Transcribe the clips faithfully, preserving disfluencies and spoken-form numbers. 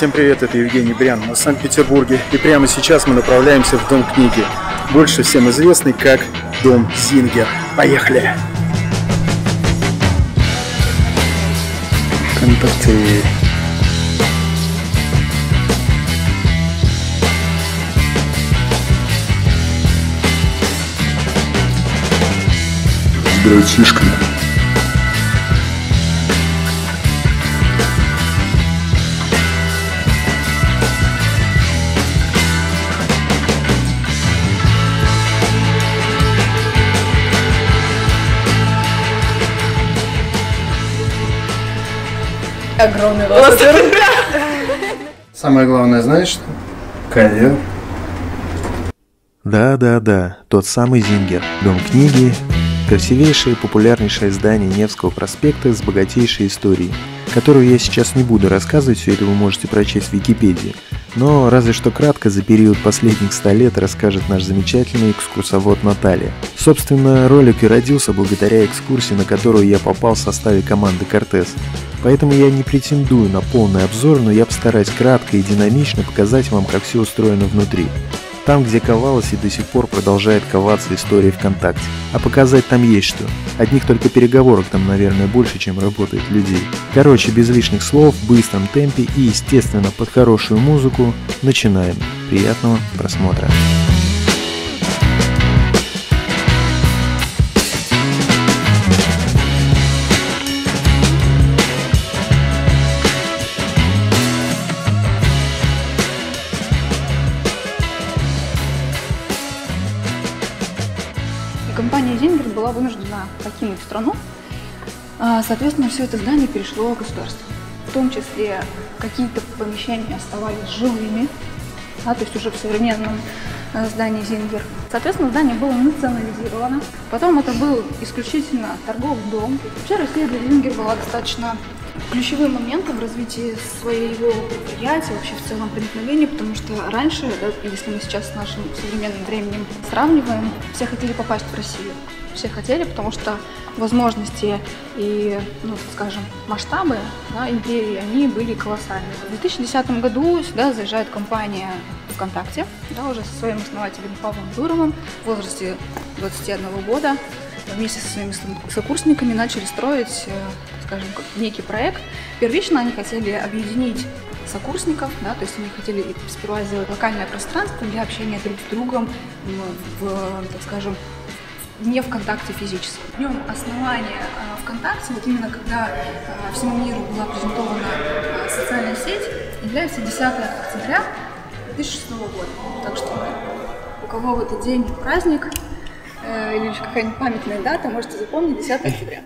Всем привет, это Евгений Брян, мы в Санкт-Петербурге, и прямо сейчас мы направляемся в Дом Книги, больше всем известный как Дом Зингер. Поехали! Контакты. Братишка. Огромный волос. Самое главное, знаешь что? Ковер. Да-да-да, тот самый Зингер. Дом книги. Красивейшее и популярнейшее здание Невского проспекта с богатейшей историей, которую я сейчас не буду рассказывать, все это вы можете прочесть в Википедии. Но разве что кратко за период последних ста лет расскажет наш замечательный экскурсовод Наталья. Собственно, ролик и родился благодаря экскурсии, на которую я попал в составе команды «Кортес». Поэтому я не претендую на полный обзор, но я постараюсь кратко и динамично показать вам, как все устроено внутри. Там, где ковалась и до сих пор продолжает коваться история ВКонтакте. А показать там есть что. Одних только переговорок там, наверное, больше, чем работает людей. Короче, без лишних слов, в быстром темпе и, естественно, под хорошую музыку начинаем. Приятного просмотра. Компания «Зингер» была вынуждена покинуть страну, соответственно, все это здание перешло в государство. В том числе какие-то помещения оставались жилыми, а, то есть уже в современном здании «Зингер». Соответственно, здание было национализировано. Потом это был исключительно торговый дом. Вообще Россия для «Зингер» была достаточно ключевым моментом в развитии своего предприятия, вообще в целом проникновения, потому что раньше, да, если мы сейчас с нашим современным временем сравниваем, все хотели попасть в Россию. Все хотели, потому что возможности и, ну, скажем, масштабы, да, империи, они были колоссальны. В две тысячи десятом году сюда заезжает компания ВКонтакте, да, уже со своим основателем Павлом Дуровым в возрасте двадцати одного года. Вместе со своими сокурсниками начали строить, скажем, некий проект. Первично они хотели объединить сокурсников, да, то есть они хотели сперва сделать локальное пространство для общения друг с другом, в, так скажем, не ВКонтакте физически. Днем основания ВКонтакте, вот именно когда всему миру была презентована социальная сеть, является десятое октября две тысячи шестого года. Так что у кого в этот день праздник, или какая-нибудь памятная дата, можете запомнить, десятое октября.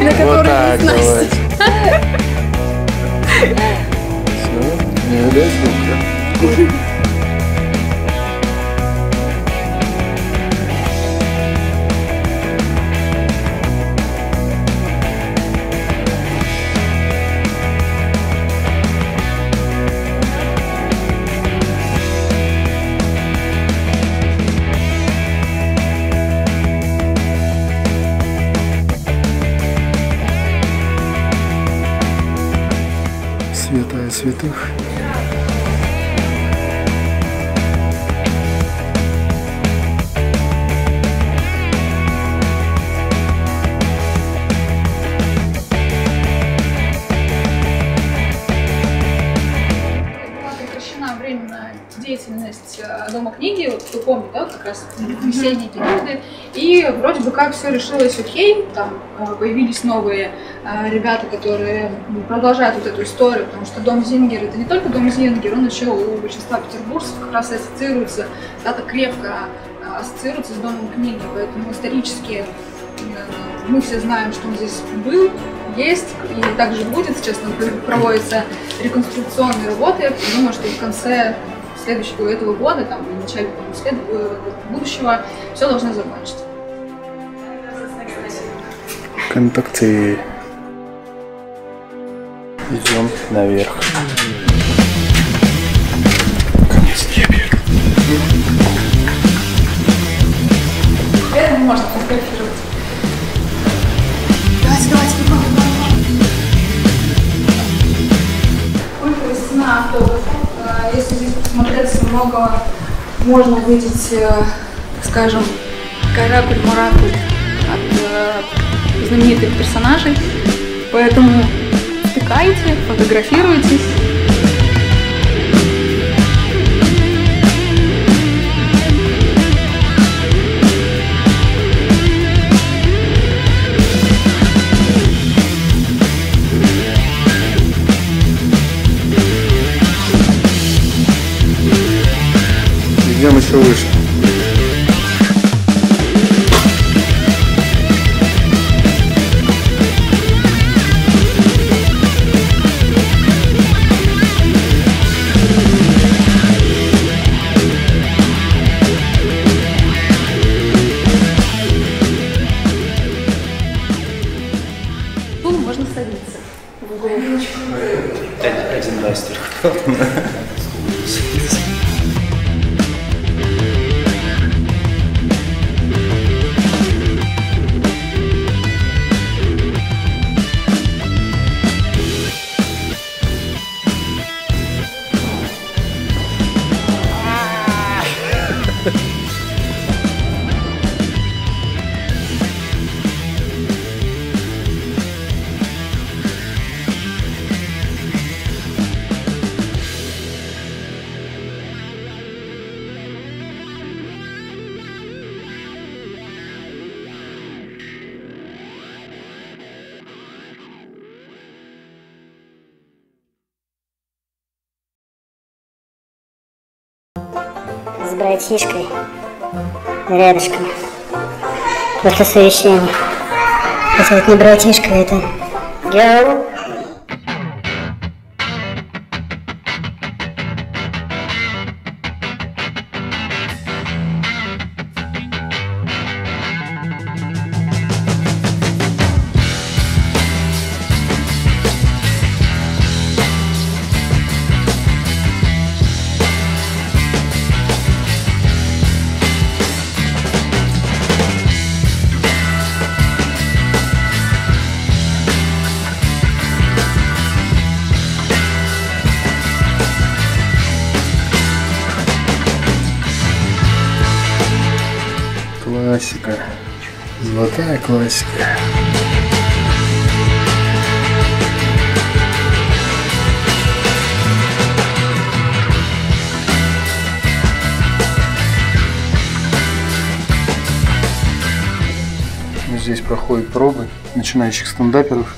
На которой не снастить. Все, не видать звука. Святая святых. деятельность Дома книги, вот кто помнит, да, как раз все эти годы, и вроде бы как все решилось окей, там появились новые ребята, которые продолжают вот эту историю, потому что Дом Зингер — это не только Дом Зингер, он еще у большинства петербуржцев как раз ассоциируется, да, так крепко ассоциируется с Домом книги, поэтому исторически мы все знаем, что он здесь был, есть и также будет. Сейчас проводятся реконструкционные работы. Я думаю, что в конце следующего этого года, там, в начале будущего, все должно закончиться. Контакты. Идем наверх. Теперь можно фотографировать. Давайте, давайте, попробуем. Весна автобуса. Если здесь посмотреться, много можно увидеть, так скажем, корабль Муракуль от знаменитых персонажей. Поэтому втыкайте, фотографируйтесь. Идем еще выше. Ну, можно садиться. В углу. Один раз только. С братишкой рядышком. После совещания. Это вот не братишка, это герл. Классика, золотая классика. Здесь проходят пробы начинающих стендаперов.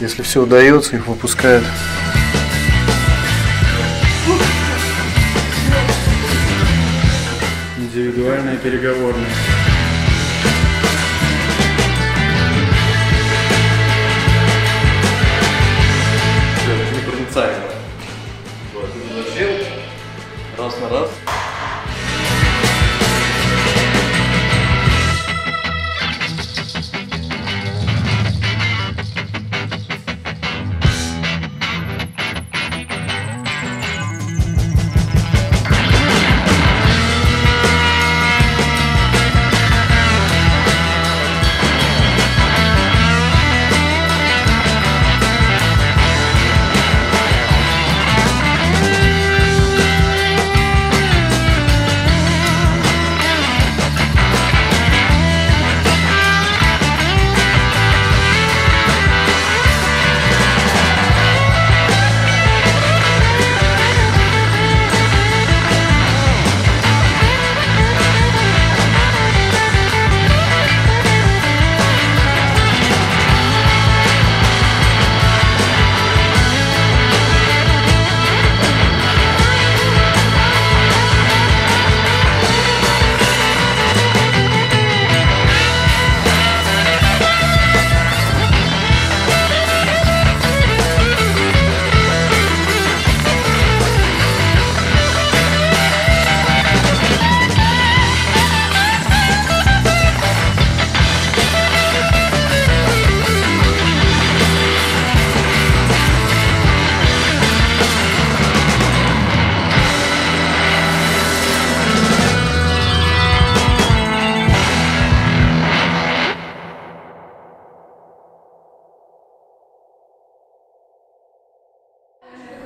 Если все удается, их выпускают. Индивидуальные переговорные. Непроницаемо. Вот, не зашил. Раз на раз.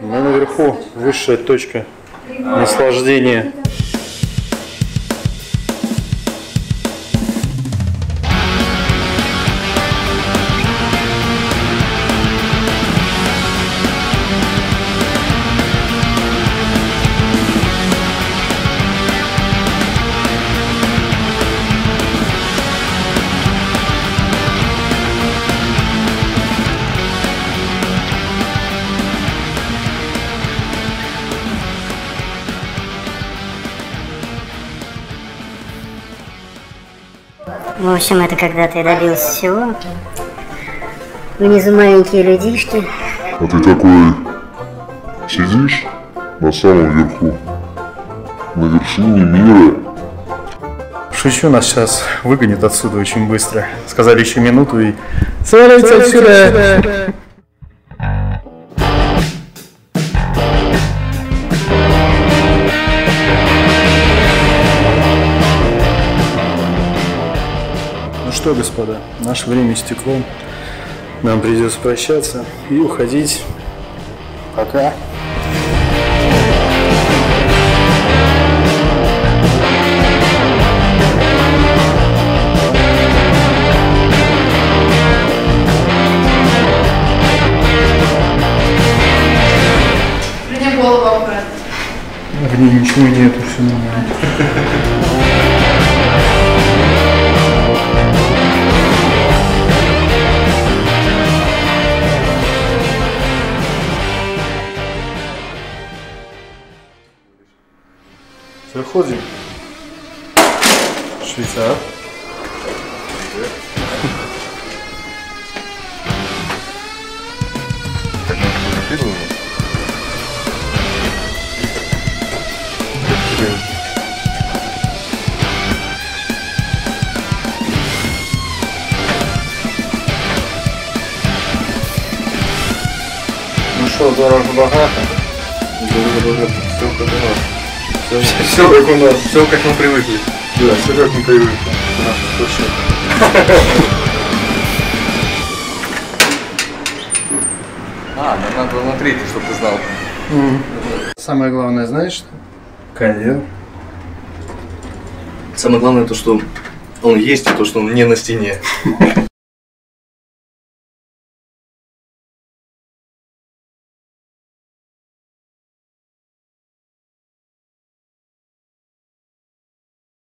Ну, наверху высшая точка наслаждения. В общем, это когда ты добился всего. Внизу маленькие людишки. А ты такой сидишь на самом верху, на вершине мира. Шучу, нас сейчас выгонят отсюда очень быстро. Сказали еще минуту и... Сваляйте отсюда! Что, господа, наше время стекло, нам придется прощаться и уходить. Пока. Мне голову обратно. В ней ничего нету, все нормально. Заходим. Швейцар. Ну что, дорого богато. Дорого богато. Все поделано. Все, все, все как у нас, все как мы привыкли. Да, все как мы привыкли. Да, точно. А, нам надо внутри, чтобы ты знал. Mm. Самое главное, знаешь, что? Кондер. Самое главное то, что он есть, и то, что он не на стене.